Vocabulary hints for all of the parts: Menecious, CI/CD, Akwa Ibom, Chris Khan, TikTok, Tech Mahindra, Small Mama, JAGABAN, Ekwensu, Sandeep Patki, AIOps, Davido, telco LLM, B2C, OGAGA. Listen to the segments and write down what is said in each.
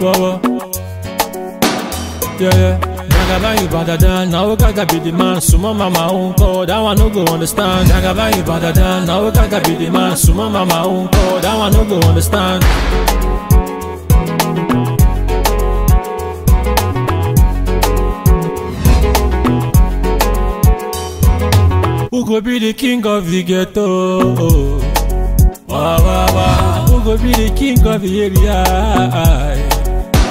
whoa, whoa. Yeah, yeah. Jagaban, you better done. Now Ogaga be the man. Sumo mama unko, that one no go understand. Jagaban, you better done. Now Ogaga be the man. Sumo mama unko, that one no go understand. Who go be the king of the ghetto? Wah wah wah. Who go be the king of the area?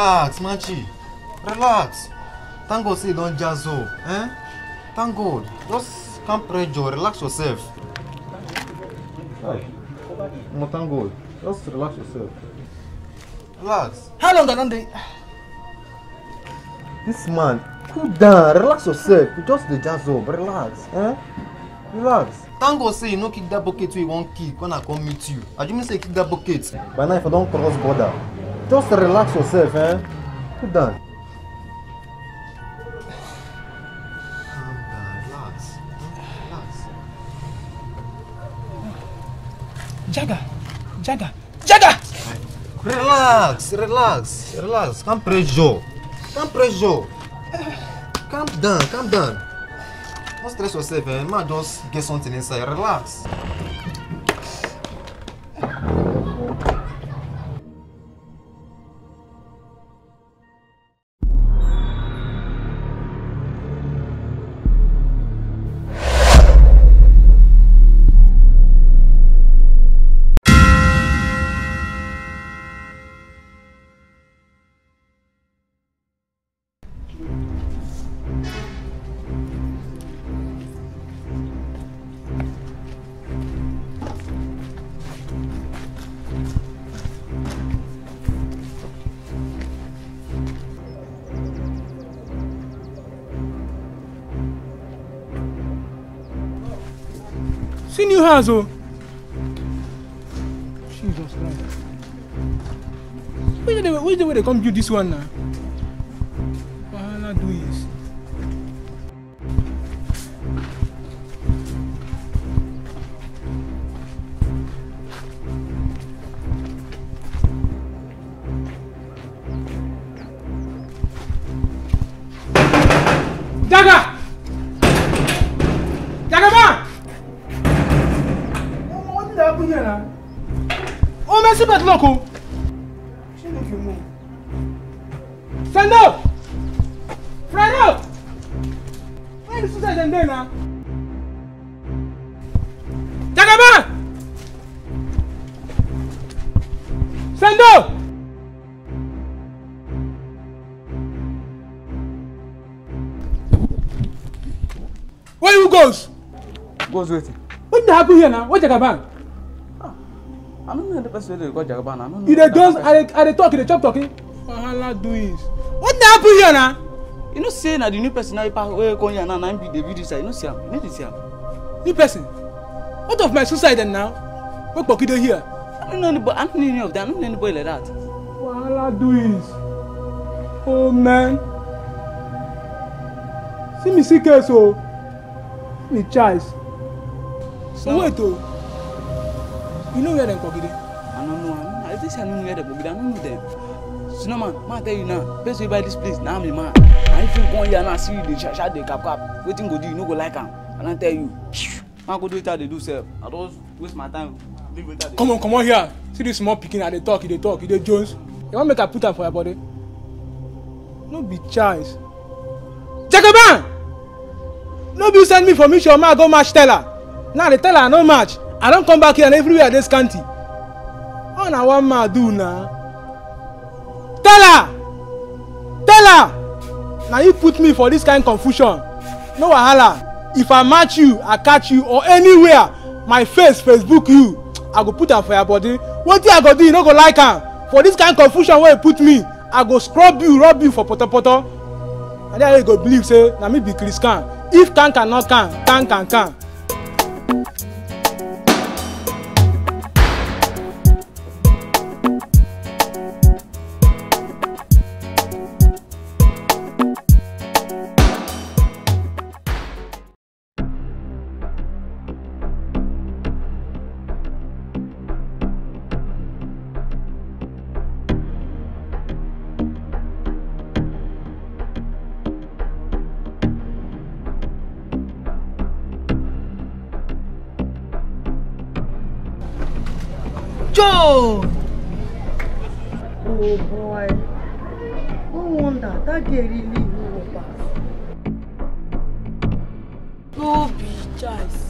Relax, Machi. Relax. Thank God, say don't jazz up. Eh? Thank God. Just come pressure. Relax yourself. Hi. No, thank God. Just relax yourself. Relax. How long that day? This man, cool down. Relax yourself. Just the jazz up. Relax. Eh? Relax. Thank God say you no kick that bucket to you won't kick when I come meet you. I just mean say kick that bucket. By now if I don't cross border. Just relax yourself, eh? Put down. Calm down, relax. Relax. Jaga! Relax. Calm pressure. Calm down. Don't stress yourself, eh? Man, just get something inside. Relax. New house, oh. Jesus Christ. Which the way they come do this one now? What do this? Loco. Stand up! Stand up! Where is Susan and Dana? Jagaban! Stand up! Where you goes? Goes waiting. What did happen here now? What Jagaban? I don't know the person who got Jagaban. I don't know. If they don't, are they talking? They chop talking. What do is? What the happen here now? You know, say that the new person now we come here now and be the video side. You know, see him. Need to see him. New person. What of my suicide and now? What Bokido here? I don't know anybody. I don't know any of them. I don't know anybody like that. What do is? Oh man. See me sick so. Me choice. So wait to. You know where they go, Gide? I don't know. I think I know where they go, Gide. I don't know them. So now, man, I tell you now, best way buy this place. Now I'm the man. And if you come here and I see you, they shout, they cap. Waiting go do, you no go like them. And I tell you. I go do it how they do self. I don't waste my time. Leave it how they come do. On, come on here. See this small picking and they talk, they Jones. You want me to put up for your body? No be chance. JAGABAN! No be send me for me, sure man, I go match teller. Now they tell her no match. I don't come back here and everywhere this country. Oh, now what ma do now? Tell her! Now you put me for this kind of confusion. No wahala. If I match you, I catch you, or anywhere, my face, Facebook you, I go put her for your body. What do I go do? You no go like her. For this kind of confusion where you put me, I go scrub you, rub you for potter. And then you go believe, say, now me be Chris Khan. If Khan cannot can. Joe! Oh boy. No wonder that girl really will pass. No be choice.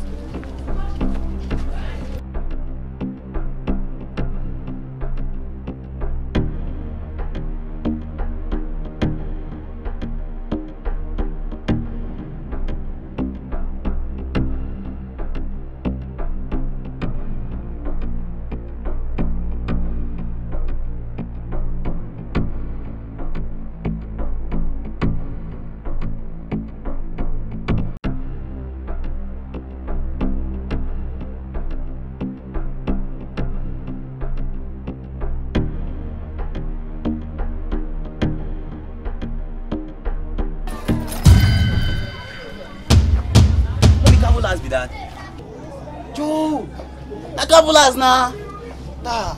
Be that Joe, I can't now. Ta.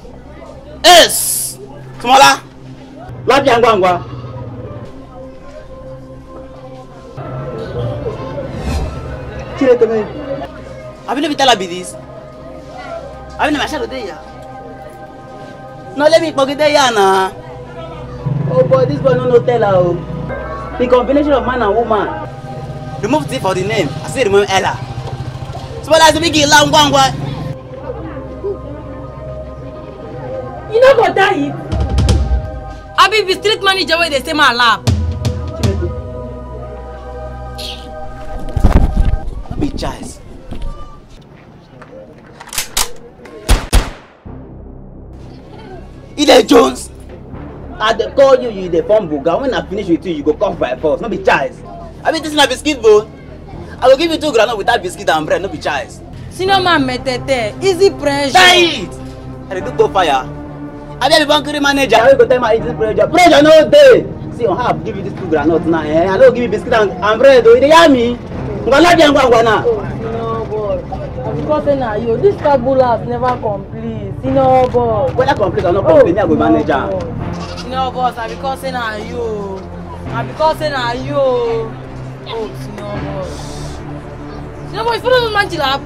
Yes, Kamala. Love you, Angwa. Chile, come here. I've been telling you this. I've been mashing today, yeah. No, let me forget today, na. Oh boy, this boy no tell her. The combination of man and woman. Remove T for the name. I say remove Ella. But as we get long, you know what that is? I be the street manager where they say my lab. Be chance. Ida Jones, I dey call you. You dey form buga. When I finish with you, you go cough by force. No be chance. I be this na biscuit bowl. I will give you 2 granola without biscuit and bread, no be choice. Sino man metete, easy pressure. Hey! I do go fire. I be a bankery manager. I will go tell my easy pressure. Pressure no day. See, on half give you this 2 granola now. Eh? I don't give you biscuit and bread. Do you hear me? Ngwana. No boy. Of course na you. This tabulas never complete. Sino boy. Whether complete or not complete, I go manager. Sino boss, I because na you. I because na you. Oh, Sino boy. You know what? Follow the man, Jilab.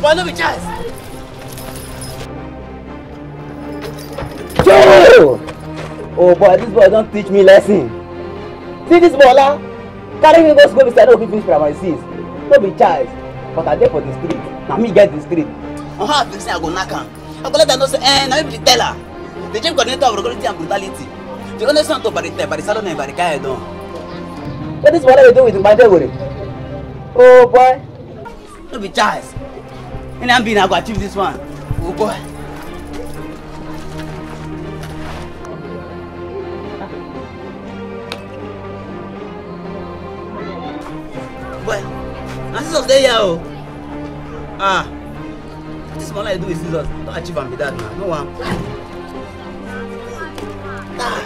Why not be chance? Joe! Oh boy, this boy don't teach me lesson. See this boy, lah? Carry me go school beside open finish primary 6. Don't be chance. But I dey for the street. Now me get the street. On how I say I go knock am. I go let her know say, now me be the teller. The gym coordinator of regularity and brutality. You understand to bari salon and bari guy don. What is what I do with my dagore? Oh boy. No be chance. And I'm being I go achieve this one. Oh boy. Boy. Now scissors dey here oh. Ah. This one I do with scissors. Don't achieve am be that now. No one. Ah.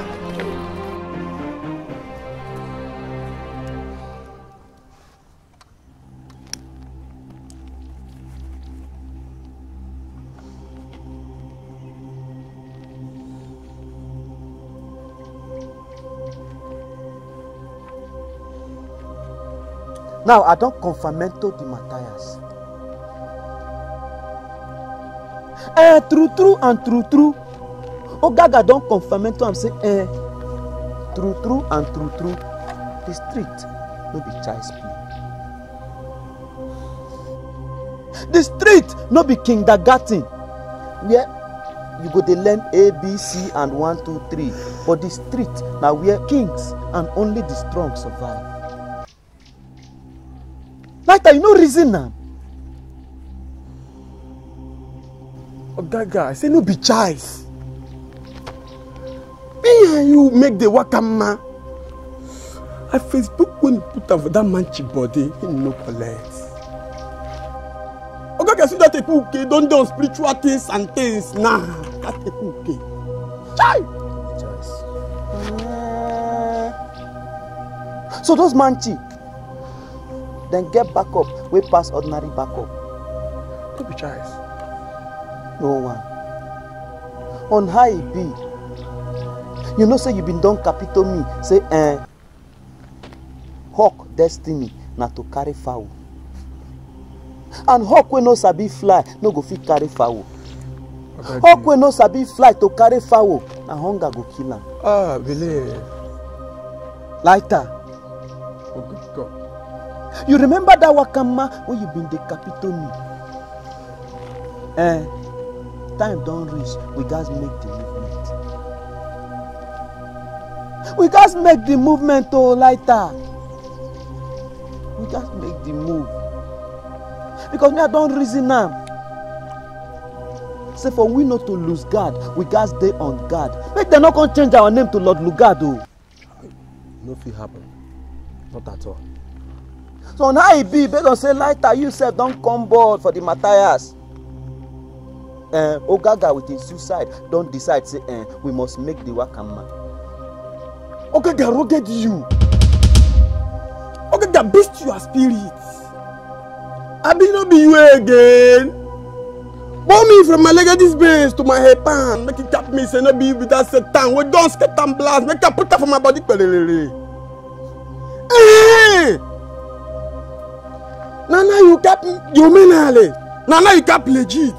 Now, ad hoc confirmamento de Matthias. True, Ogaga don't confirmamento am say true. The street no be child's play. The street no be kindergarten where you go dey learn A, B, C and 1, 2, 3. But the street na where kings and only the strong survive. Like that, you no reason now. Ogaga, I say no be choice. Me and you make the wakama. I Facebook when you put over that man's body, he no collect. Ogaga, see that okay? Don't do spiritual things and things now. Nah, that okay. Choice. So those manchi. Then get back up, way past ordinary back up. Could be choice. No one. On high it be. You know, say you been done capital me. Say, hawk destiny, not to carry foul. And hawk when no sabi fly, no go fit carry foul. Okay, hawk when no sabi fly to carry foul, and hunger go kill him. Ah, believe. Lighter. Oh, good God. You remember that wakama when you been the capital me? Time don't reach. We guys make the movement. We guys make the movement to lighter. We guys make the move. Because now don't reason now. Say for we not to lose guard, we guys stay on guard. Make them not gonna change our name to Lord Lugado. Nothing happen. Not at all. So now it be based on say lighter yourself don't come board for the Matthias. Ogaga with his suicide don't decide say we must make the wakama. Ogaga rogged you. Ogaga beast your spirit. I be not be you again. Bomb me from my leg at this base to my head pan. Make it tap me say no be with that Satan. We don't skate and blast. Make it put that for my body. Hey! Nana, you cap, you mean Ali? Nana, you cap legit.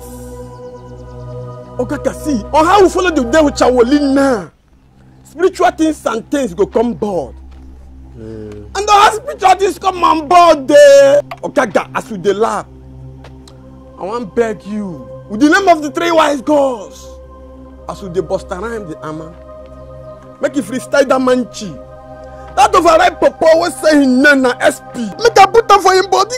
Ogaga see, on how you follow the devil Chawolin now. Spiritual things and things go come board. And the hospital things come on board there. Ogaga, as you dey laugh, I want beg you, with the name of the three wise gods, as you dey bust around the armor, make you freestyle that manchi. That override Papa was saying Nana SP. Make a put up for him body.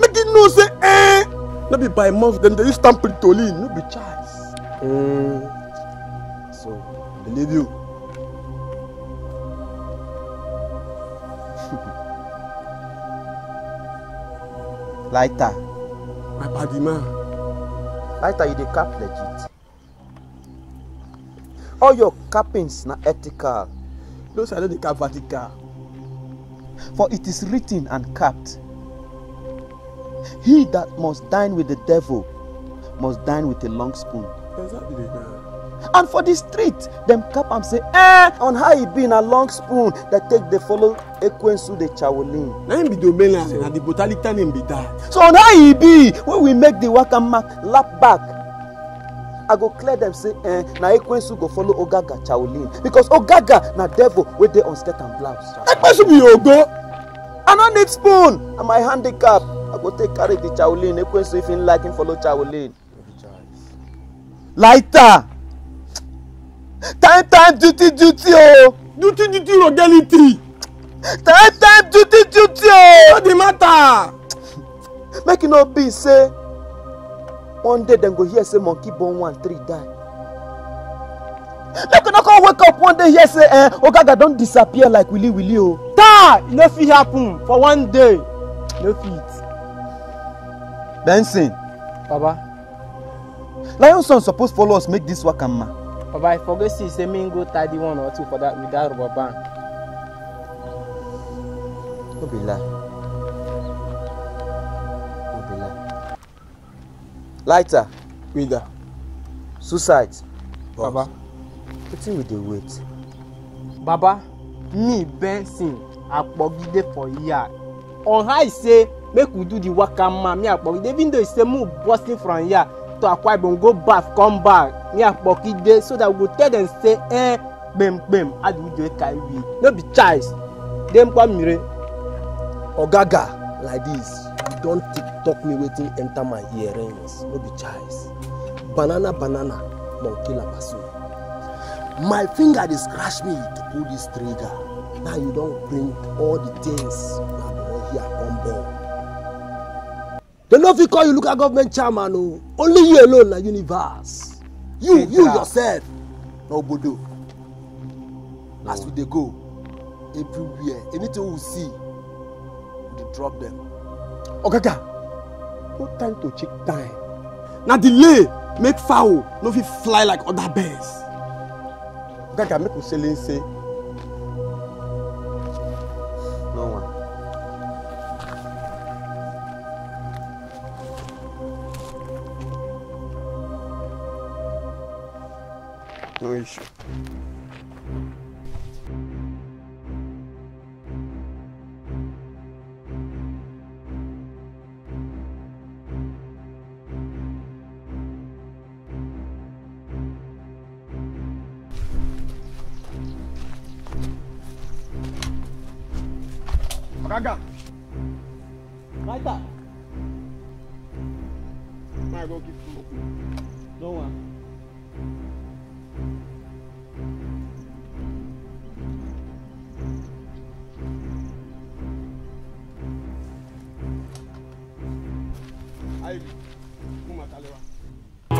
Make it no say eh. No be by month, then they use stample to lean. No be chance. So, believe you. Lighter. My body man. Lighter, you the cap legit. All your cappings na ethical. Those are the cap vertical. For it is written and capped. He that must dine with the devil must dine with a long spoon. Exactly. And for the street, them cap am say, on how he been a long spoon that take the follow Ekwensu the Chawolin. Name be Domela, and the botanica name be that. So on how he be, when we make the wakama lap back. I go clear them say, na Ekwensu go follow Ogaga Chawolin. Because Ogaga, na devil, where they on skirt and blouse. Ekwensu be Ogo. I don't need spoon. And my handicap, I go take carry the Chawolin. Ekwensu, if you like him, follow Chawolin. Lighter. Time, duty, oh. Duty, rogality. Time, duty, oh. What the matter? Make it not be, say. One day then go here say monkey bone 1 3 die. Make no come wake up one day here say Ogaga don't disappear like Willie oh. Die! No fit happen for one day. No fit. Benson. Baba. Lion son supposed follow us make this work and man. Baba, I forget see say me go tidy 1 or 2 for that with that rubber band. No be lie. Lighter. Wither. Suicide. Baba. What do we do with? Baba, me, Benson, Akpogide for here. On high say, make we do the work and man, me Akpogide. Even though it's a move busting from here to Akwa Ibom, go back, come back, me Akpogide, so that we go tell them say, eh, bem bem, I do the Kaiwi. No be choice. Them come here, Ogaga like this. You don't TikTok me waiting enter my earrings. No be choice. Banana banana, monkey la paso. My finger they scratch me to pull this trigger. Now you don't bring all the things that are here on board. They know if you call you look at government chairman, no. Only you alone in the universe. You yourself. No bodo. As we they go, everywhere, anything we see, they drop them. Ogaga, no time to check time. Now delay, make foul, no fit fly like other birds. Gaga make Uselin say no one. No issue. Gaga, right up. I go give you. No one.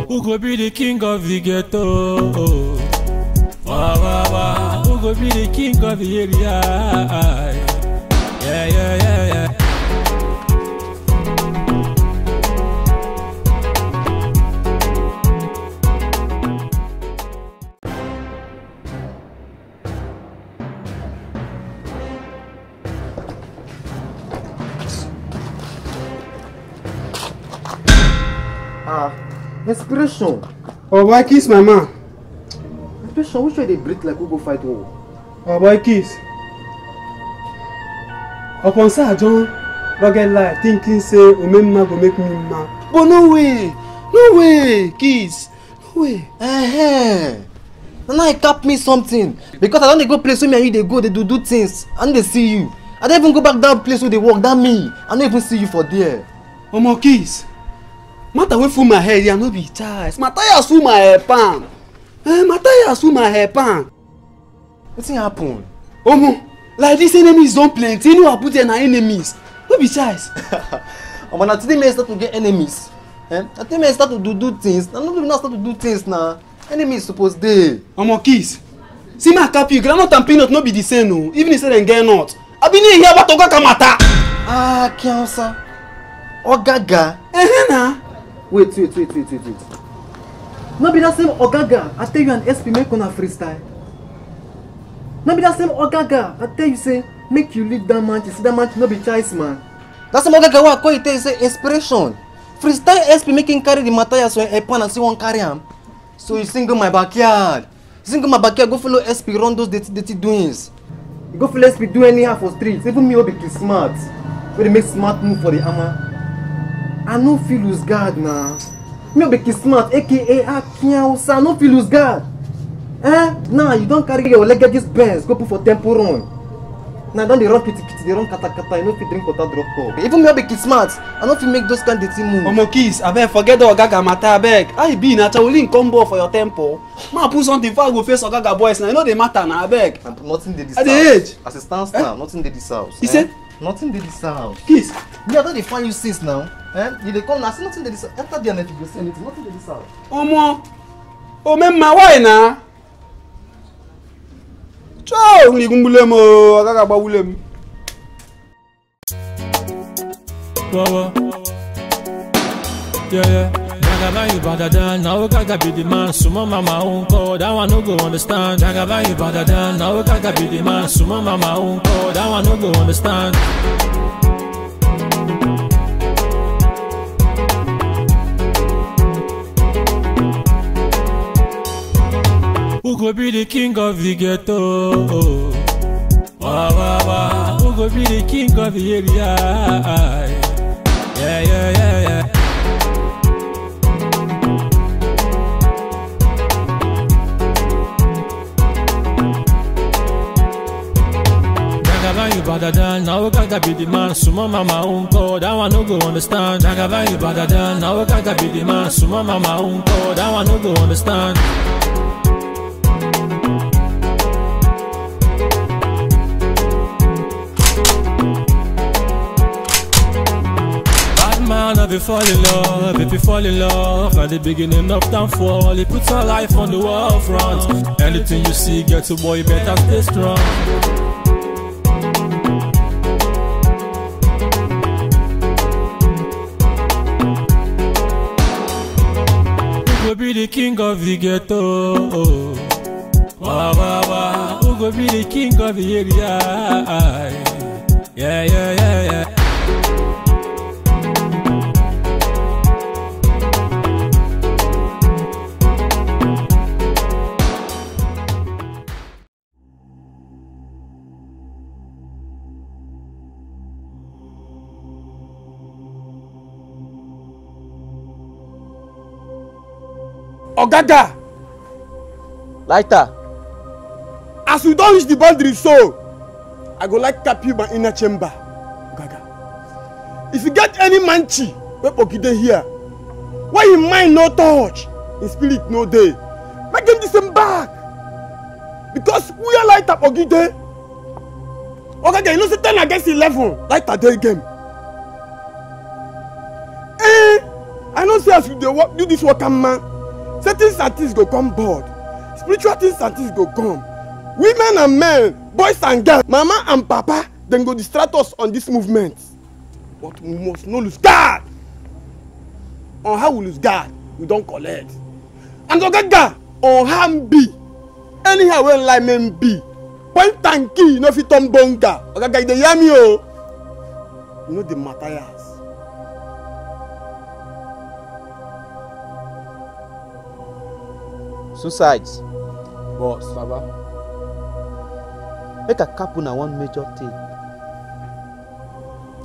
Who could be the king of the ghetto? Who could be the king of the area? Yeah. Inspiration. Oh, boy, kiss my man. Inspiration, which way they breathe like we go fight war? Oh, boy, kiss. Upon Sir John, rugged life, thinking say, Omemma go make me mad. But no way, kids, no way. And now he cap me something because I don't go place where me and you they go, they do things, and they see you. I don't even go back that place where they walk. That me, I don't even see you for there. Oh my kids, matter went through my head, yeah, no be chance. My tires through my hair pan, What's happened? Oh my. Like these enemies don't plenty, you know I put in enemies. No be choice. But now today I start to get enemies. I think I start to do things. I don't even start to do things now. Enemies supposed to. I'm a kiss. See my copy, granite and peanut not be the same no. Even if they get not. I've been here about Ogaga matter. Ah, Kiansa. Ogaga. Wait. No be that same Ogaga. I tell you an SP make on a freestyle. No be that same Ogaga. I tell you say, make you lead that man. You see that man, no be choice man. That same Ogaga what I call you tell you say inspiration. Freestyle SP making carry the material so I pan and see one carry him. So you single my backyard. Go follow SP run those dirty doings. You go follow SP do anyhow for streets. Even me will be too smart. But they make smart move for the hammer. I no feel lose guard now. Me will be too smart, aka Akiausa. I no feel lose guard. Nah, you don't carry your leg at this Benz, go put for tempo run. Nah, don't they run kitty, they run kata, you know if you drink water drop cup. Even me be smart, I know if you make those kind of dirty moves. Omo kiss, I beg, forget the Ogaga matter, I beg. I be na Chaolin combo for your tempo. Ma put something for I go face Ogaga boys now, you know they matter now, I beg. Nothing did this house. At the age? As it stands now, nothing did this house. You said? Nothing did this house. Kiss. Me, I don't find you since now. You they come now, see nothing did this house. Enter there and you go say anything, nothing did this house. Omo. Oh, man, my wife now. Ciao, ni gumbulemo, gaga baulem. Wow. Yeah. Jagaban you badadan, now gaga be the man. Sumo mama unko, that one no go understand. Jagaban you badadan, now gaga be the man. Sumo mama unko, that one no go understand. Who could be the king of the ghetto? Wah wah wah. go be the king of the area. Yeah, yeah, yeah, yeah. Jagaban, you better than, now we gotta be the man. Suma mama unko, that one no go understand. Jagaban, you better than, now we gotta be the man. Suma mama unko, that one no go understand. If you fall in love, if you fall in love, at the beginning of downfall, he puts her life on the wall front. Anything you see, get your boy, better stay strong. Who go be the king of the ghetto? Wah, wah, wah. Who go be the king of the area? Yeah, yeah, yeah, yeah. Ogaga! Lighter! As we don't reach the boundary, so I go like cap you my inner chamber. Ogaga. If you get any manchi, we Ogide here. Why in mind no touch? In spirit no day. Make them disembark. Because we are light up Ogide. Ogaga, you know say 10 against 11. Light a day game. Eh! I know say as you do this work, man. Certain and things go come board. Spiritual things and things go come. Women and men, boys and girls, mama and papa, then go distract us on this movement. But we must not lose guard. On how we lose guard, we don't collect. And Ogaga, on hand be. Anyhow when like men be. Point and key, no fit on bonga. Ogaga, they hear me, oh. You know the materials. Suicides, boss, Baba. Make a couple na one major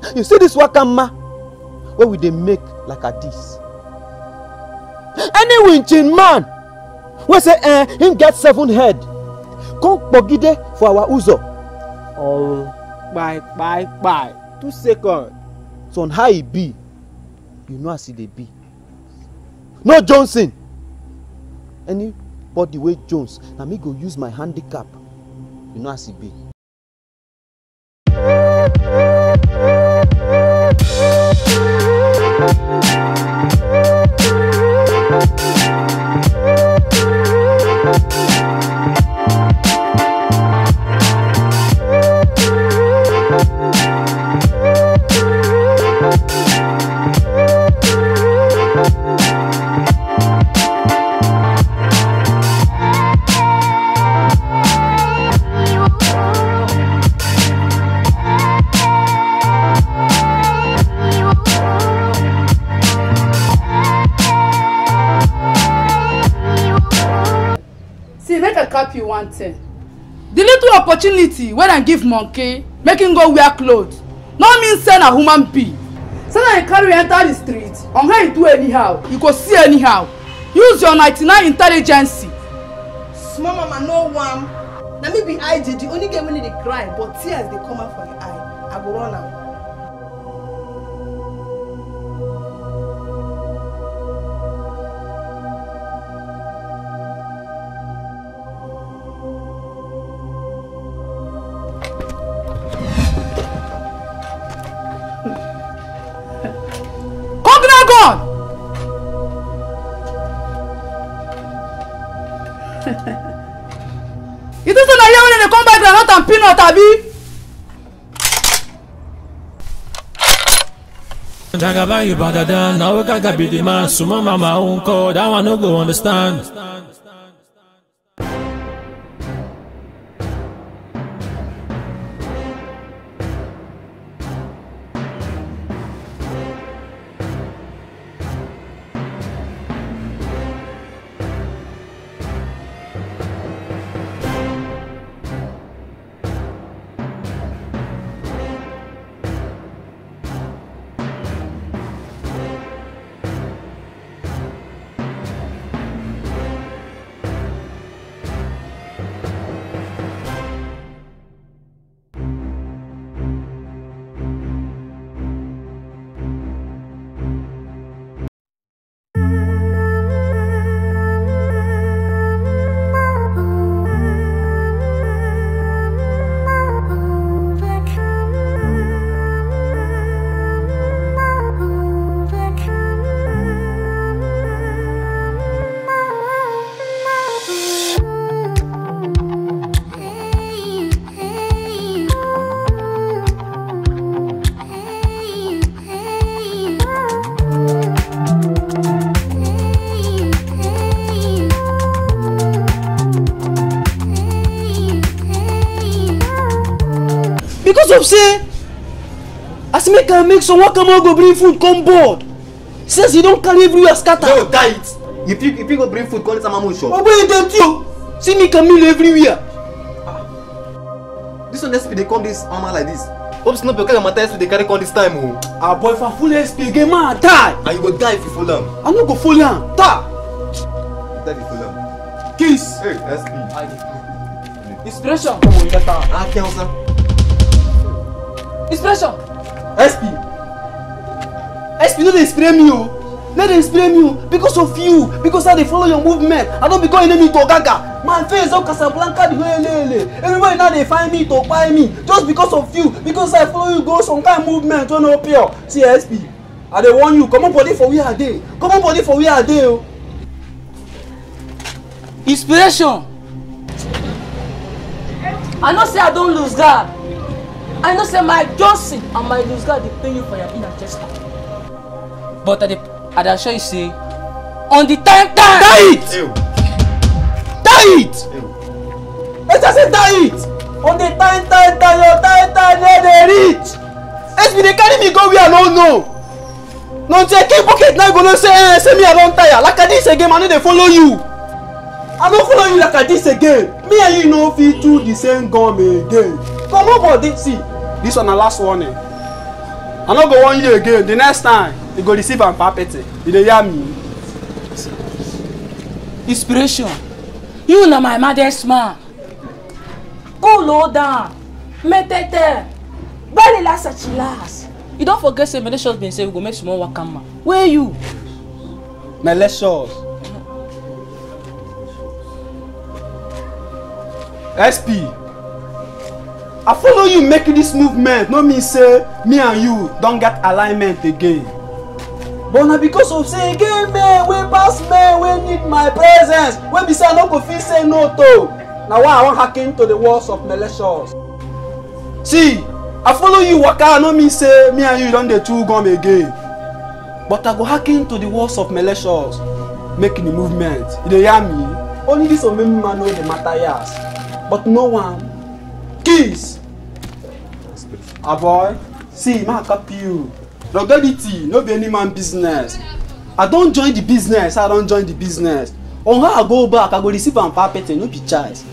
thing. You see this wakama where we they make like a this. Any winching man, we say him get 7 head. Come Bogide for our uzo. Oh, bye. 2 seconds. So on how he be, you know I see they be. No Johnson. Anybody wey Jones, na me go use my handicap. You know as it be. The little opportunity when I give monkey, make him go wear clothes, no mean send a human be. So I carry enter the street, on how you do anyhow, you go see anyhow. Use your 99 intelligence. Small mama, no one. Now me be IJ, the only game when they cry, but tears they come out for the eye. I go run out. Jagaban, you better than, now we gotta be the man. Suma mama unko, that one no go understand. Because of say, as make and make some work among go bring food come board. Says you don't carry everywhere scatter. No, tight. You pick go bring food, call it a mammon shop. Oh, wait, don't you? See me Camille everywhere. Ah. This one SP they come this armor like this. Oops, not because I'm a test they carry on this time. Oh. Ah, boy, for full SP, get man, die. And you go die if you fall down. I'm not go fall down. Die. Die if you fall down. Kiss. Hey, SP. Inspiration. Come on, you better. Ah, okay, sir. Inspiration. SP. SP, don't inspire me, oh. Let them spray you because of you, because how they follow your movement. I don't become enemy to Gaga. Man, face out Casablanca, everybody now they find me to buy me just because of you, because I follow you go some kind of movement. Turn up here, CSP. I don't want you. Come on, body for we are there. Come on, body for we are there. Inspiration. I know say I don't lose God. I know say my Johnson and my lose God they pay you for your inner chest. But I assure you say, on the time! Die it! Ew. Die it! Let's just say die it! On the time, your time, where they reach! SP, they carry me go where I don't know! No, say, keep pocket now, go no say, eh, say me I don't tire. Like I this again, I know they follow you! I don't follow you like I this again! Me and you know fit through the same gum again! Come over, see. This one the last one, eh? I don't go 1 year again, the next time! You go receive and papete. You dey hear me? Inspiration. You na my mother's man. Go low down. Metete. Very last at last. You don't forget say Melechos been say we go make small work am. Where you? Melechos. SP. I follow you make this movement. No mean say me and you don't get alignment again. But now because of saying, give me, we pass me, we need my presence. When we say I don't feel say no to. Now why I want hack into the walls of Melechos. See, I follow you, Waka, no me say me and you don't the two gum again. But I go hack into the walls of Melechos, making the movement. You hear me? Only this of me man know the matters. But no one kiss. Ah boy, see, man copy you. Longevity, no be any man business. I don't join the business, On how I go back, I go receive and papete, no be choice.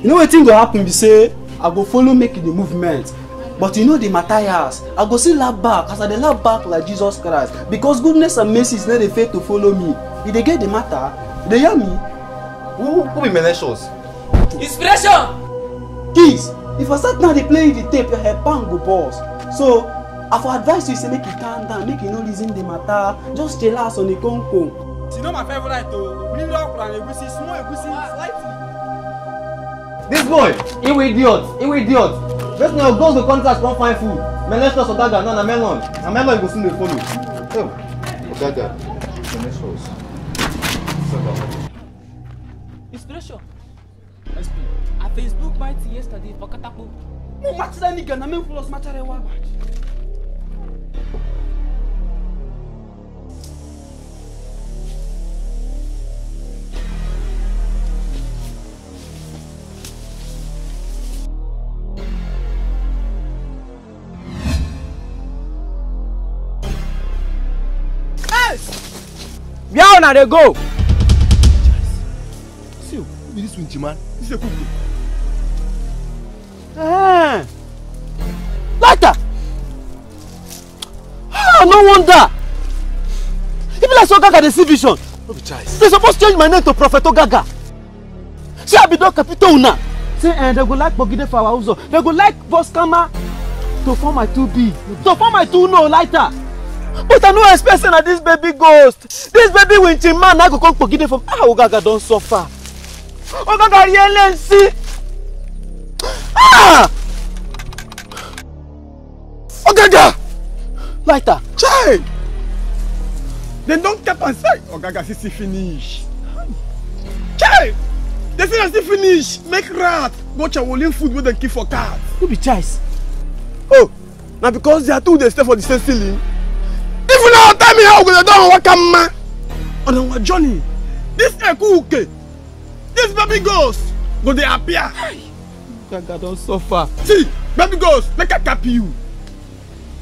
You know what thing will happen, we say, I go follow making the movement. But you know the Matthias, I go see lap back, as I dey lap back like Jesus Christ. Because goodness and mercy is not the faith to follow me. If they get the matter, they hear me. Who be Melechos? Inspiration! Kids, if I start now they play the tape, your head pan go boss. So, I for advice you say make you calm down, make you no reason the matter, just chill out on the compound. You know my favorite though, bring up and egusi, small egusi, slightly. This boy, he will idiot. Just now go to contract, won't find food. Melechos Ogaga, no na melon. Na melon go soon dey follow. Oh, Ogaga, Melechos. Inspiration. I Facebook mighty yesterday for Katapo. No match that nigga, na men follow us match rewa. Where now they go? See, who be this winchy man? This is a cook. Ah, like that. Ah, no wonder. Even like Ogaga, they see vision. No be choice. They supposed to change my name to Prophet Ogaga. See, I be dog capital now. See, and they go like Bogide for our house. They go like Boskama to form my 2B, to form my 2No like that. But I no expect that this baby ghost, this baby winching man, I go come forgive from. Ah, Ogaga don't suffer. Ogaga yell see. Ah, Ogaga, lighter. Child, they don't tap and say Ogaga see finish. Child, they say see finish. Make rat watch a rolling food with the key for cats. Who be choice? Oh, now because they are two, they stay for the same ceiling. If you don't tell me how good don't work man. On our journey, this Ekuke, this baby ghost, go they appear. Gaga don't suffer. See, baby girls, make I cap you.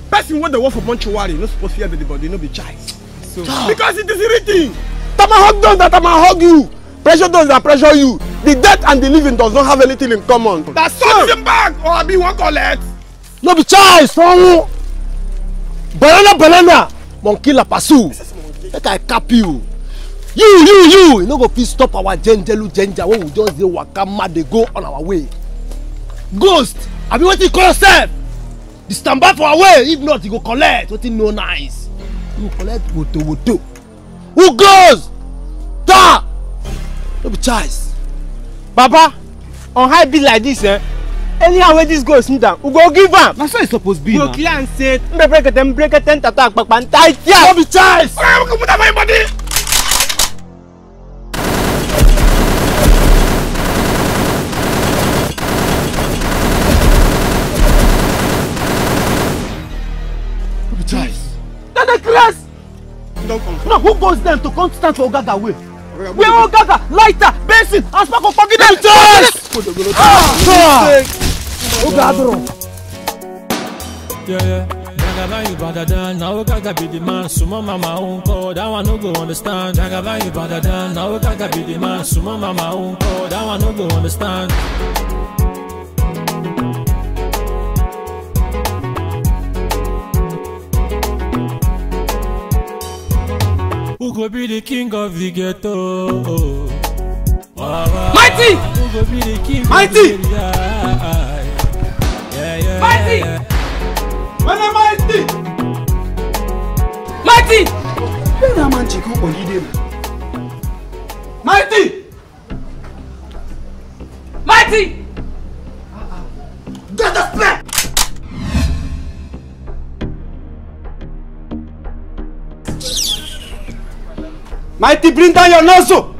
Person when they work for Bonchowari, not supposed to fear everybody, not be child. So, because it is irritating. Tomahawk does that, Tomahawk you. Pressure does that, pressure you. The death and the living does not have anything in common. That's something back, or I'll be one collect. No be child, so. Banana, banana. Monkey la pasu. Make I cap you. You no go fit stop our ginger when we just dey waka mad dey go on our way. Ghost, I be waiting call yourself. The stand by for our way, if not you go collect. Wetin no nice. You collect woto. Who goes? Ta. No be choice. Baba, on high be like this, eh? Anyhow where this goes down, we go give am. That's what it's supposed to be. Your client said, break it, tata, bakban, tight, yeah. No be choice. We go put that my body. Class. No, who goes then to come stand for Ogaga way? We are Ogaga, lighter, basin, and spark of forget them. Ogaga. Yeah. Jagaban, you better done. Now Ogaga be the man. Sumo mama unko. That one no go understand. Jagaban, you better done. Now Ogaga be the man. Sumo mama unko. That one no go understand. Who go be the king of the ghetto? Mighty! Who go be the king Mighty! Of the yeah. Mighty! Mighty! Mighty! Get the spec! Mighty, bring down your nozzle!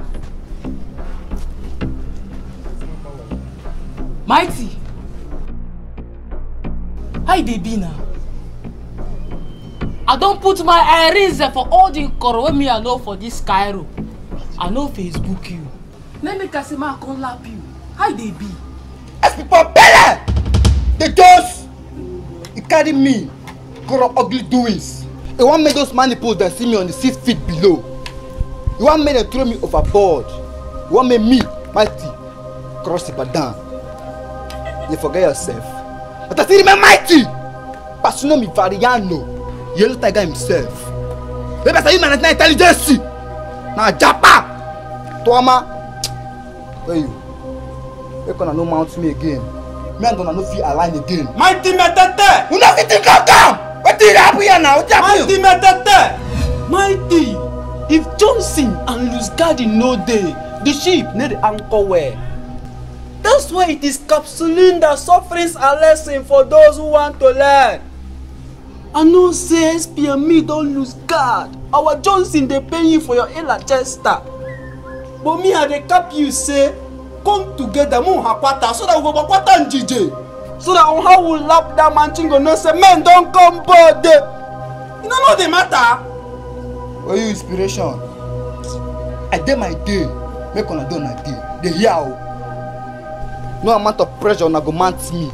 Mighty! Hi, baby now. I don't put my iris for all the corrupt me I know for this Cairo. I know Facebook you. Let me Kasima come lap you. Hi, baby. As people better! The dose! It carry me. Corrupt ugly doings. It won't make those maniples that see me on the 6 feet below. You want me to throw me overboard. You want me, Mighty, cross the badan. You forget yourself. But I still remember Mighty! Pasuno mi Variano. You look like himself. You better say you manage my intelligence. Now, Japa! Tuama! Tell you. You're gonna no mount me again. Me and gonna no feel aligned again. Mighty, my tete! You know, it's gonna come! What did you happen here now? Mighty, my tete! Mighty! If Johnson and Luzgardi know day, the sheep need the anchor wear. That's why it is capsuling that sufferings are lesson for those who want to learn. I know CSP and me don't lose guard. Our Johnson they pay you for your Ella Chester. But me and the cap you say, come together, moon hakwata, so that we go back and JJ. So that on how we lap that man chingo no say men don't come board. You don't know the matter. Where you inspiration? I did my day. Make on a done my day. They hear you. No amount of pressure on a go mount me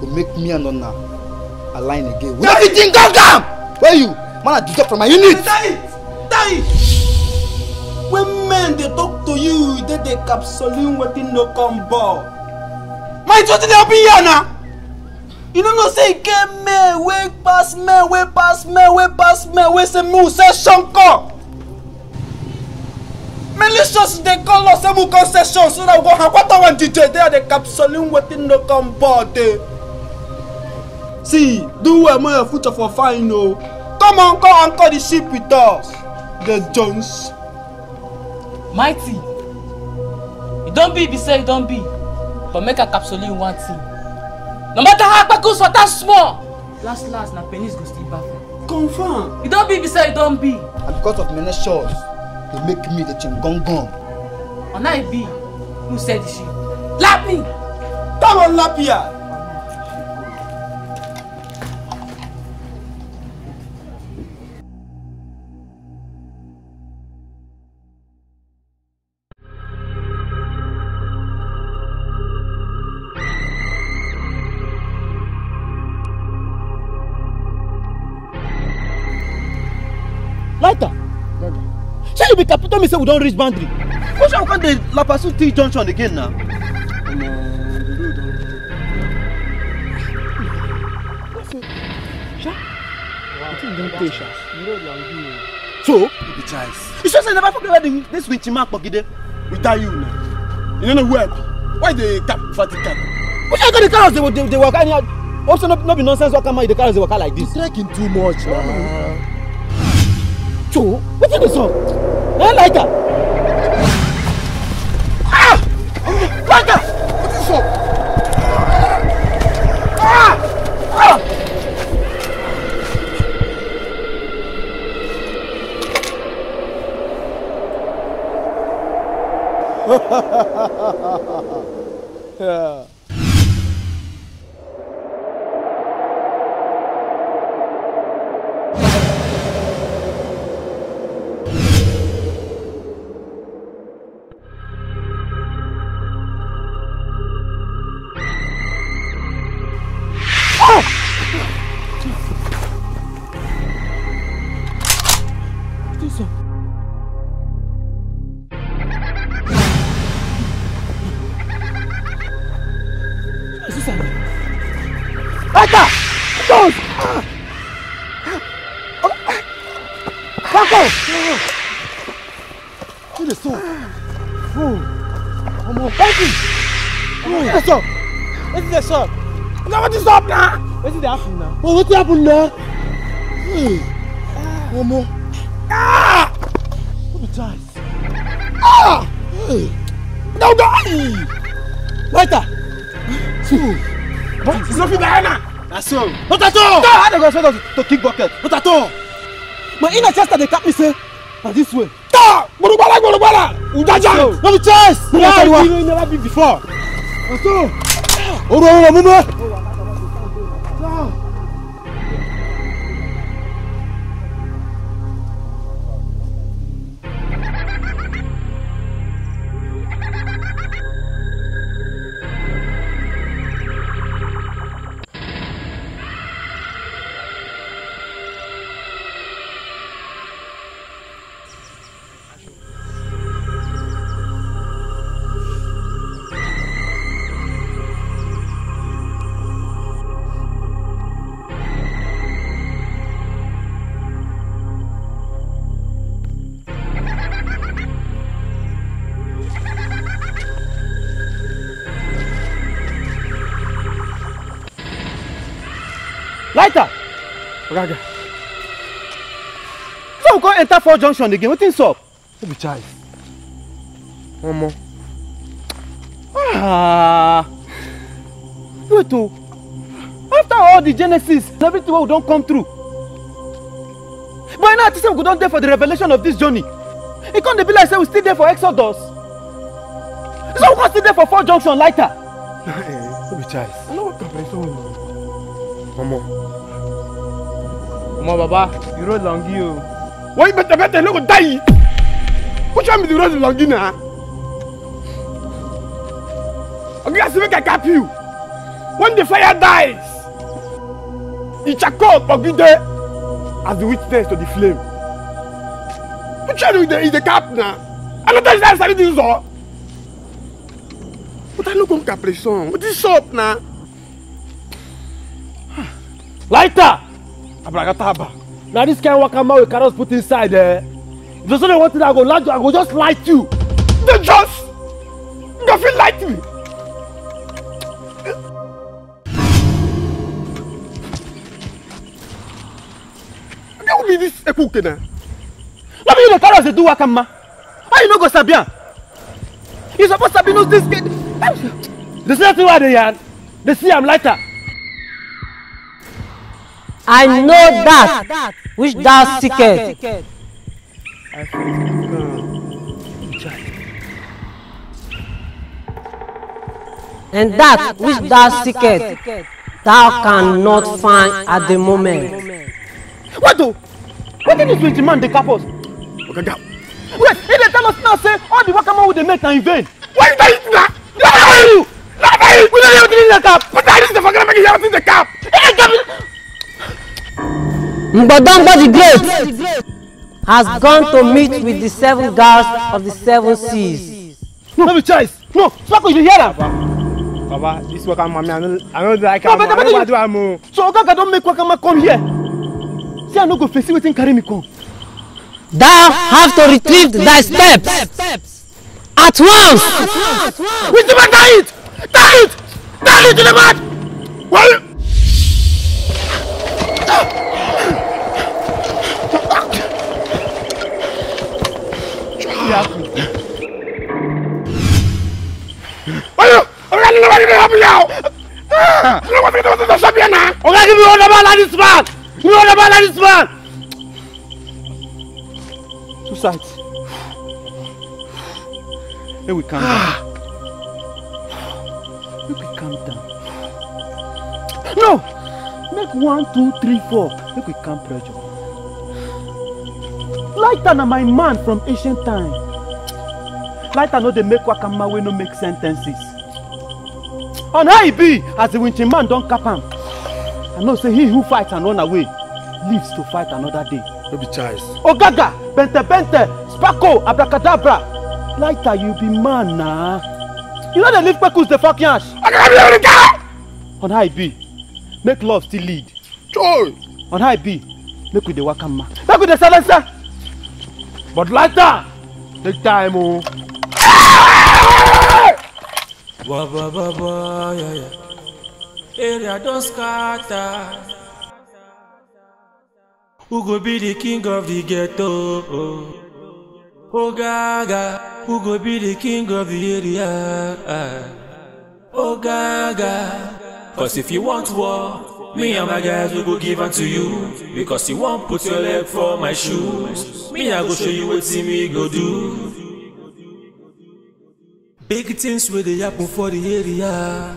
to make me and on a align again. Where you think go come? Where you? Man, I deserve from my unit. Die! When men they talk to you, they capsule within no combo. My daughter they be here now. You don't know say came me, way past me, we say me say Shanko. Malicious they call us a concession so that we go have what I want DJ there the capsuling within the combo. See, do we more future for final? Come on, go and call the ship with us. The Jones. Mighty. You don't be say you don't be. But make a capsuling one thing. No matter how Pakus for that small! Last, na penis go still back. Confirm! You don't be beside, you don't be! And because of many shots, they make me the chingongong. And I be, who said this shit? Lap me! Come on, lap here! if we capital me say we don't reach boundary. Why shall we come to La Pasu T Junction again now? So, it's just I never forget that this winch mark without you now. You don't know where. Why the cap for the cap? Which I got the cars they work anyhow. Also, not be nonsense walk out the cars they work like this. You're trekking too much. So, what's in the song? I like that. Ah! Like that! What's in the song? Ah! Ah! Yeah. Oh, what happened now? One more. Ah! What the dice? Ah! No, no! Waiter! What? It's not banana! That's all. Not at all! No, I don't go to kick bucket. Not at all! My inner chest they cut me, sir. And this way. No! Borubala, Borubala! Udaja! No chest! No, you never been before. That's all. Oh, Mama! Ogaga. So we go enter 4 junction again. What's up? Let me try. One more. Ah. You too. After all the Genesis, everything will don't come through. But now I think we don't there for the revelation of this journey. It can't be like say we still there for Exodus. So we can't still there for 4 junction later. Let me try. I know what complain. One more. My Baba, you rode long you. Why better look die? Which one is the road long you now? I'm going to make a cap you. When the fire dies, it's a cold for good day as the witness to the flame. Which one is the cap now? I don't think that's anything. But I look on Caprison. What is up now? Lighter! Now this kind of worker we cannot put inside there. If there's only one thing I go light you, I go just light you. They just don't feel light me. That will be this epoch now. Let me the carrots they do work ma. Why you not go Sabian? You supposed to be knows this kid. There's nothing why they are. They see I'm lighter. I know that which thou seekest. I feel and that which thou seekest, thou cannot find at the moment. What do? What did this rich man the couples? Okay, go. Wait, he didn't tell us now, say all the workmen with the net are in vain. Why did I eat that? No! No! We don't even need the cap. But I need the fucking make it out in the cap. But don't body great. has gone to meet with the 7 girls of the 7 seas. No be choice. No, Swaku, you hear that? Baba, this Wakama, I don't like her. Baba, do am. So Ogaga don't make Wakama come here. See, I no go face waiting carry me come. Thou have to retrieve thy steps at once. We do not die it. Die it. Die it to the man. Well. I'm going to help you. Two sides. Then we calm down. No! Make 1, 2, 3, 4. Make we calm pressure. Lighter than my man from ancient time. Lighter know they make Wakama we no make sentences. On how he be, as the winching man don't cap him. I know say he who fights and run away lives to fight another day. No be choice. Ogaga, Bente, Spako, Abracadabra. Lighter you be man nah. You know they leave Pekus the fuck yash. On how he be, make love still lead. Joy. On how he be, make with the Wakama. Make with the silencer. But lighter, take time oh. Ba ba ba ba yeah yeah. Area don't scatter. Who go be the king of the ghetto? Ogaga. Who go be the king of the area? Ogaga. Cause if you want war, me and my guys will go give unto you. Because you won't put your leg for my shoes. Me I go show you what see me go do. Big things where they happen for the area.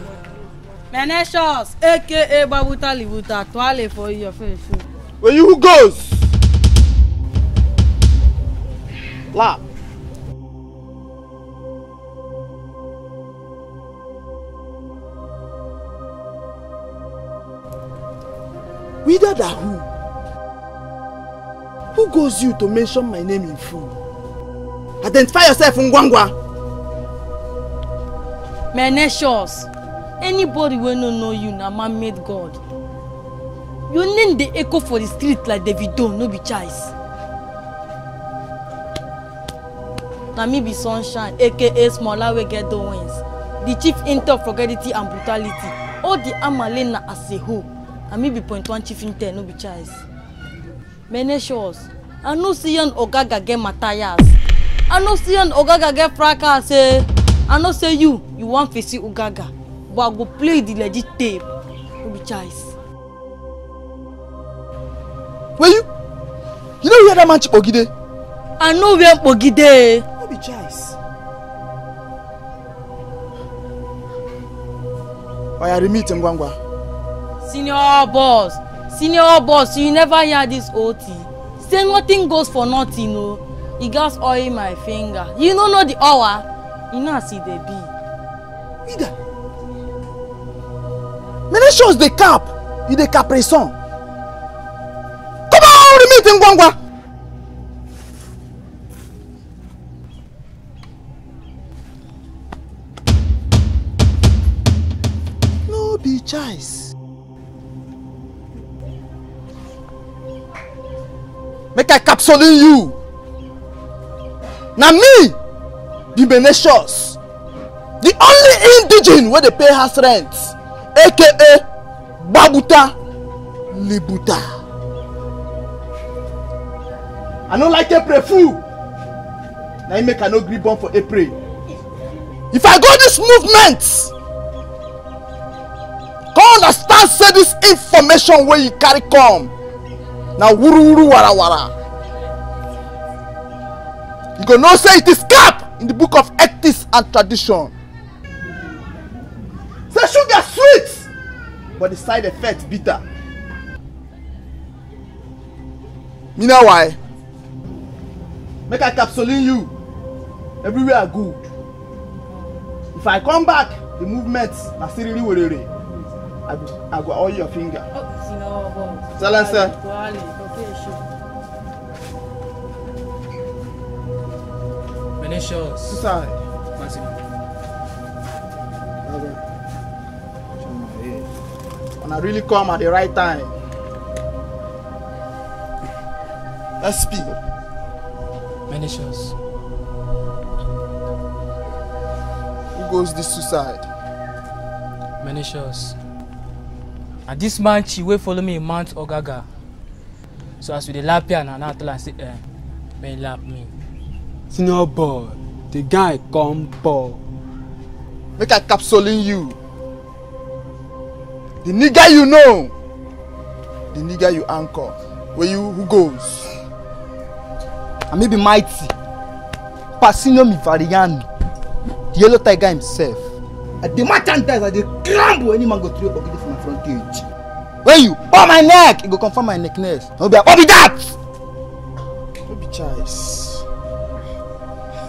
Meneshos, aka Babuta Libuta, toile for your face. Where you goes? La. We that who? Who goes you to mention my name in full? Identify yourself, Ngwangwa. Meneshos, anybody will not know you na man made God. You name the echo for the street like Davido, no be choice. Na me be Sunshine, aka Smaller we get the wins. The chief intel of forgetity and brutality. All the Amalena as a whole. Na me be 0.1 chief intel, no be choice. Meneshos, I no see an Ogaga get Matthias. I no see an Ogaga get fracas, eh? I know say you want to see Ogaga, but I go play the legit tape. No be choice. Well, you know where that man Chipogide? I know where Chipogide. No be choice. Oya remit Ngwangwa. Senior boss, you never hear this OT. Say nothing goes for nothing, no. It gas oil my finger. You don't know the hour. You know see they be. Either. Meneshos the cap. You the caprison. Come on, we meet Ngwangwa. No be choice. Make I capsule you. Na me. The Meneshos, the only indigene where they pay house rent, aka Babuta Libuta. I don't like April fool. Now you make an ugly bomb for April. If I go this movement, come understand say this information where you carry come. Now wuru wuru wara wara. You go no say it is cap. In the book of ethics and tradition. Say sugar sweet, but the side effect bitter. Me know why? Make I capsuling you everywhere I go. If I come back, the movements are seriously worried. I go all your finger. Silencer. Initials. Suicide. Maximum. When I really come at the right time. Let's speak. Initials. Who goes this suicide? Menicious. And this man, she will follow me in Mount Ogaga. So as with the Lapian and Atlas, may lap me. Senior boy, the guy come ball. Make a capsuling you. The nigga you know. The nigga you anchor. Where you who goes. I may be mighty. Passino mi variando. The yellow tiger himself. At the merchant dies, at the crumble any man go through or get it from my front cage. When you pull my neck, it go confirm my neckness. I'll be like, what be that? What be choice?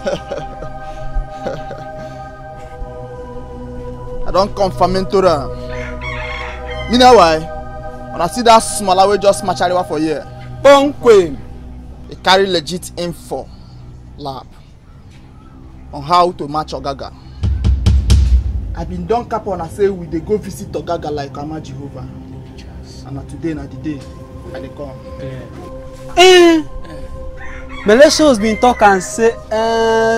I don't confirm into them. You know why? When I see that smaller way just match arriva for here. Bong queen. They carry legit info lab on how to match Ogaga. I been done cap on I say we dey go visit Ogaga like Ama Jehovah. And today na the day I dey come. Melecious been talk and say,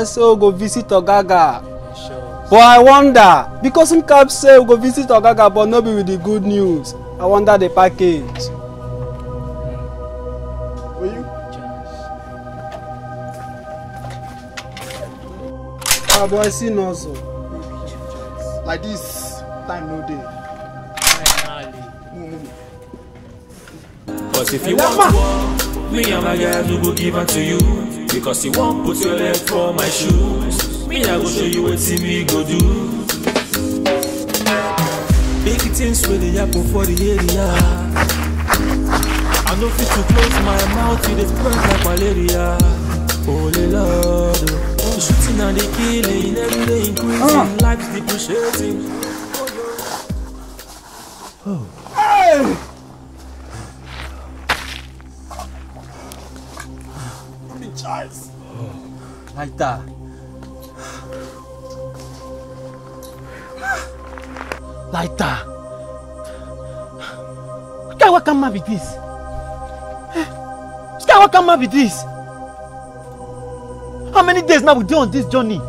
so go visit Ogaga. Sure. But I wonder, because him cap say we go visit Ogaga, but no be with the good news. I wonder the package. Will you? Ah boy, see no so. Like this, time no day. But if you want, me and my guys will give it to you. Because you won't put your leg for my shoes. Me, I will show you what me go do. Big things with the apple for the area. I don't fit to close my mouth, it is burnt like malaria. Holy Lord. Shooting and they killing, every day increasing, life's depreciating. Oh. Hey! Oh. Like that. Like that. Sky, what can man be this? Sky, what can man be this? How many days now we do on this journey?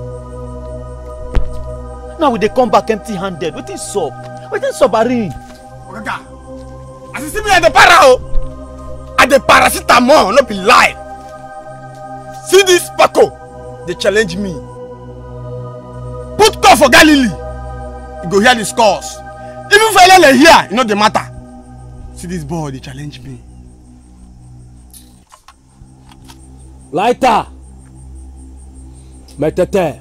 Now we they come back empty-handed. What is up? What is sobering? Ogaga, as you see me at the parao, at the paracetamol, not be lie. See this Paco, they challenge me. Put call for Galilee, you go hear the scores. Even for Elele here, you know the matter. See this boy, they challenge me. Lighter. My tete,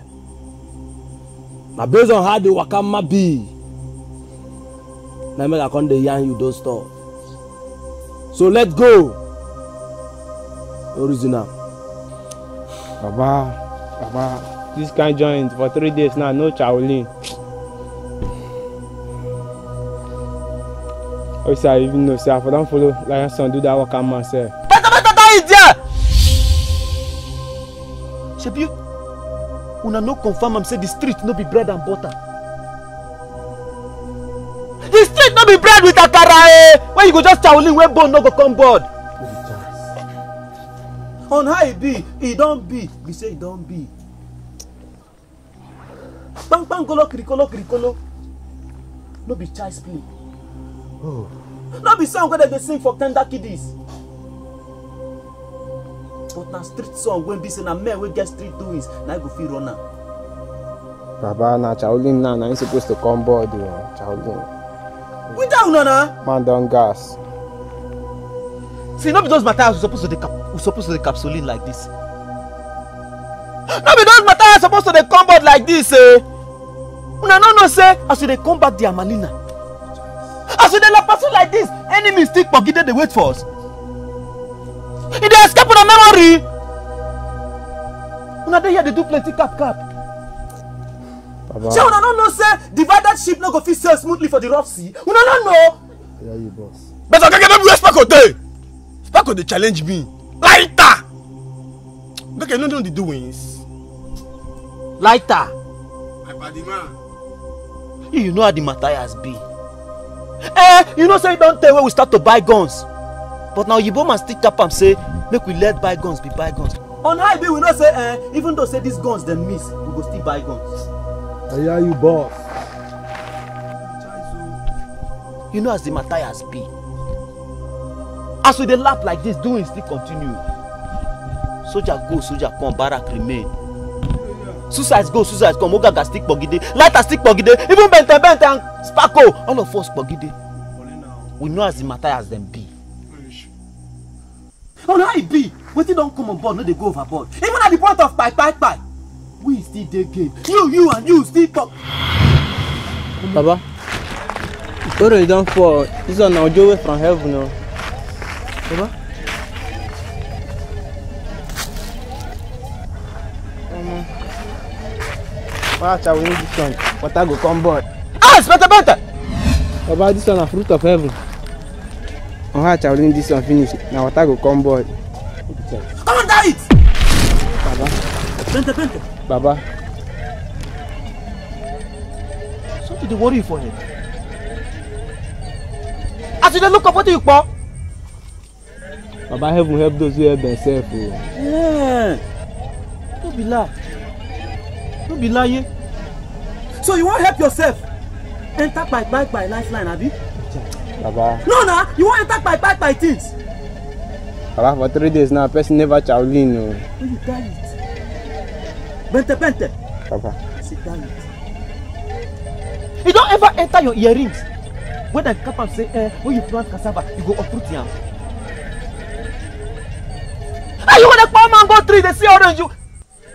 now based on how the Wakama be, now I can't yarn you those stuff. So let's go. Original. Baba, this kind of joint for 3 days now, no chowling. Oh, sir, I even know, sir, I don't follow Lion Son, do that Wakama, sir. Better, una no confirm am say the street no be bread and butter. The street no be bread with akara, where you go just chowling where bone no go come board. On how it be, it don't be. We say it don't be. Bang bang kolo krikolo krikolo. No be child's play. Oh. No be song where they sing for tender kiddies. But na street song when be say na men wey get street doings na go fit run am. Baba na chowling now, na you supposed to come board o chowling. We down na. Man don gas. See no be those matters we supposed to dey capsuling like this. No be those matters supposed to dey come board like this eh. Una no know say as we dey come back the Amalina. As we dey la pursue like this, any mistake Pogide dey wait for us. It dey escape from memory. Una dey here dey do plenty cap. Baba. Say una no know say divided ship no go fit sail smoothly for the rough sea. Una no know. Yeah, you boss. But Ogaga no be where Sparko dey. Sparko dey challenge me. Lighter. Ogaga no know the doings. Lighter. My padima. You know how the matter has been. Eh, you know say you don't tell where we start to buy guns. But now you bomb and stick up and say, make we let bygones be bygones. On high we will not say, even though say these guns then miss, we go still buy guns. I hear you, boss. You know as the matter has been. As with the lap like this, doing still continue. Soldier go, soldier come, barrack remain. Suicides go, suicides come, Ogaga stick pogide, lighter stick pogide, even bente and sparkle, all of us pogide. We know as the matter as them be. Oh, now it be. Waiting don't come on board, no, they go overboard. Even at the point of pai. We still the game. You and you still talk. Baba, sorry, don't fall. This one now joy from heaven now. Baba. What shall we need this one? What I go come board? Ah, it's better. Baba, this one a fruit of heaven. Oh, how shall we need this one finish? Now what I go come board? Come on, die it! Baba. Pente. Baba. Something to worry for him. As you look up, what do you call? Baba, heaven help those who help themselves. Yeah. Don't be laugh. Don't be lying. So you won't help yourself? Enter by lifeline, Abi? Baba. No, nah. You won't enter by things. Baba, for 3 days now, person never shall win. No. When you die it. Bente. Baba. Sit down it. You don't ever enter your earrings. When I come and say, when you plant cassava, you go uproot yam. Hey, you want to palm mango tree, they see orange you.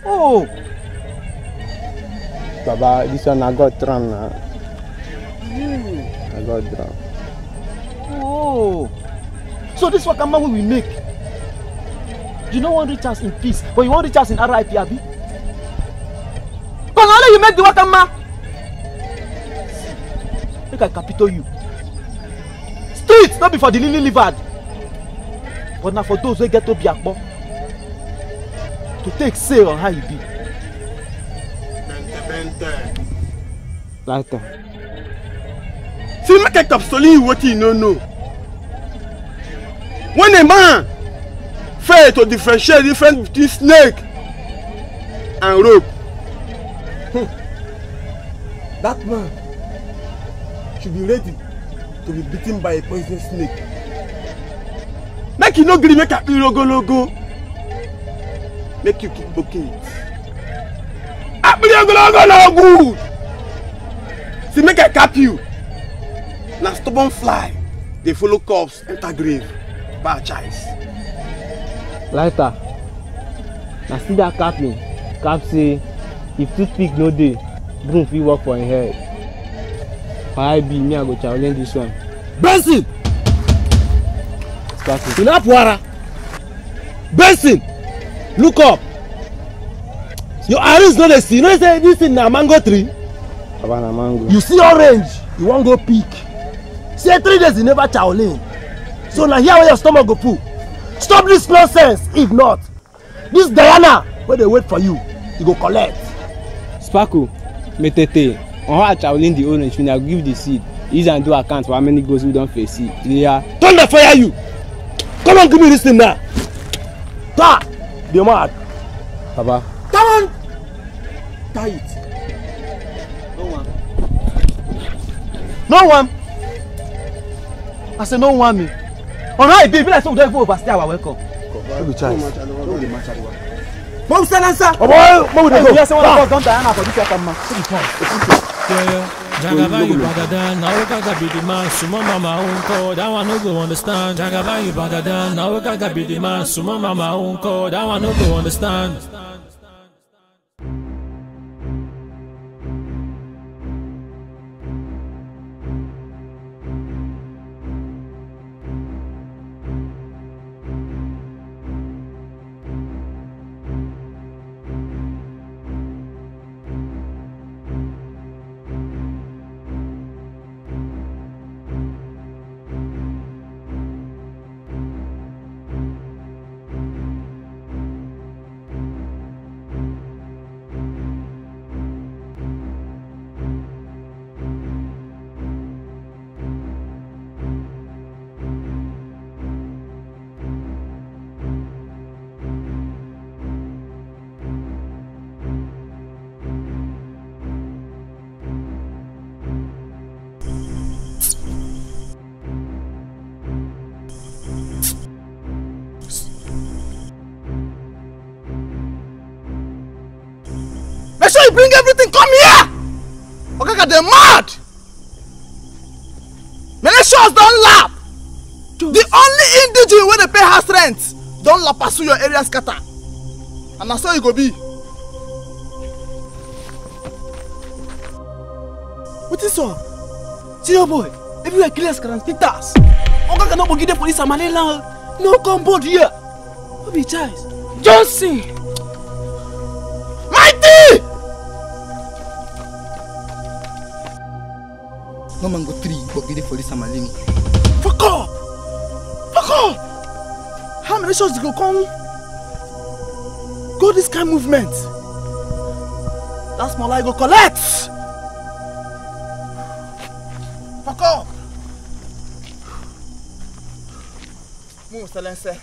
Oh. Baba, this one I got drowned now. I got drowned. Oh. So this one come on we make. You don't want rich us in peace, but you want rich us in RIP, Abi. Because only you make the water ma. Make I capital you. Streets, not be for the lily livered. But now for those who get to be akbo. To take say on how you be. Lighter. See, make a top story what you don't know. When a man fails to differentiate difference between snake and rope, that man should be ready to be beaten by a poisonous snake. Make you no green, make a logo. Make you keep booking it. Good. See, make I cap you. Now stubborn fly. They follow corpse, enter grave. Bad choice. Lighter. Now see that cap me. Cap say, if toothpick no day, broom fit work for him head. For I be me, I go challenge this one. Benson. Starting. Enough water. Benson. Look up. Your eyes not see. You know say this thing na mango tree. Baba na mango. You see orange, you won't go pick. Say 3 days you never chowling. So now here where your stomach go poo. Stop this nonsense. If not, this Diana where they wait for you, you go collect. Sparkle, metete. On how I chowling the orange when I give the seed. Easy and do account for how many goes we don't face it. Yeah. Turn the fire you. Come on, give me this thing now. Ta, the mad. Baba. Come on! Tie it. No one. No one! I said no one me. On how it be like so we don't go overstay our welcome. Don't be chance. Don't be match at one. Mom stand answer! Oh boy! Mom dey go! Yes, one of us don't Diana for this year come man. So be fine. Jagaba you bagadan, now Ogaga be the man. Sumo mama unko, that one no go understand. Jagaba you bagadan, now Ogaga be the man. Sumo mama unko, that one no go understand. Make sure you bring everything. Come here. Ogaga, they're mad. Many shops don't lap. The only indigent where they pay house rent don't lap pursue your area scatter. And that's how you go be. What is up? See your boy. Everywhere clear scatter pitas. Ogaga no go give the police a Malayla. No come board here. What be choice? Johnson. Mighty! No man go three, but get the police and Malini. Fuck up! Fuck up! How many shots go come? Go this kind of movement. That's my life go collect! Fuck up! Move, Excellency.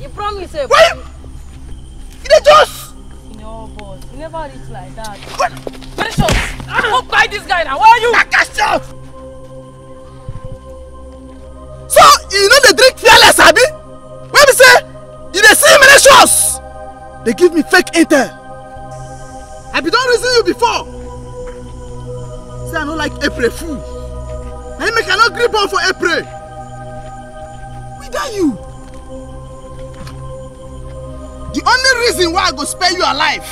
You promise me. Why? It's just. You know, boss. You never reach like that. What? Precious. Don't buy this guy now. Where are you? Nakasha. So you know they drink fearless, Abi? When we say you dey see many shots, they give me fake intel. I be don't reason you before. Say I don't like April fool. I make cannot grip on for April. Without you. The only reason why I go spare you alive,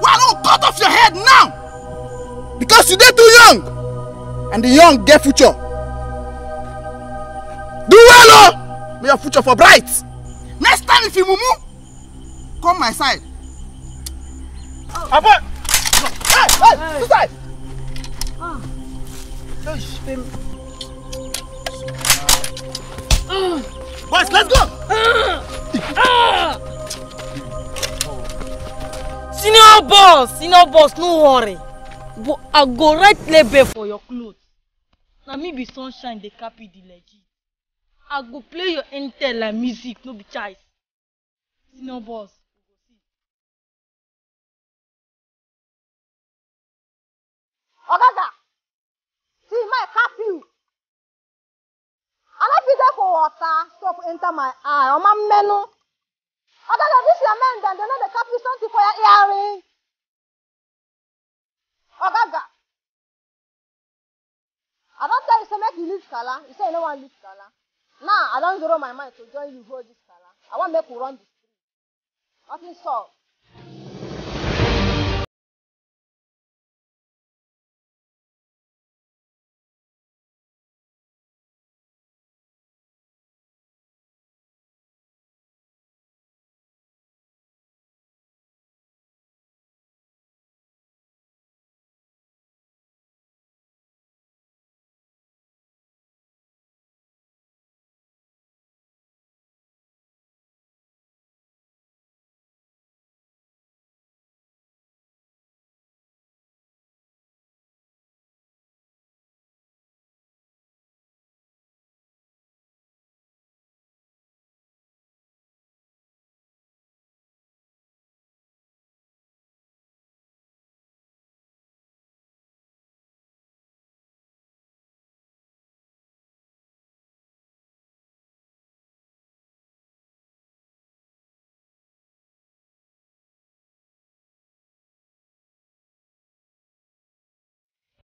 why I don't cut off your head now, because you're too young, and the young get future. Do well, oh, may your future for bright. Next time if you mumu, come my side. Oh. Abort. Hey, hey, hey. Side. Oh. Oh. Boys, let's go. Oh. Senior boss, no worry. But I go right label for your clothes. Now me be sunshine, they copy the legit. I go play your intel like music, no be choice. Senior boss. Ogaga, see my copy. I don't be there for water, stop enter my eye. I'm a menu. Ogaga, this your men, then they know they copy something for your earring. Ogaga, I don't tell you say make you leave Kala. You say you no want leave Kala. Now I don't zero my mind to join you go this Kala. I want make you run the street. Nothing solved.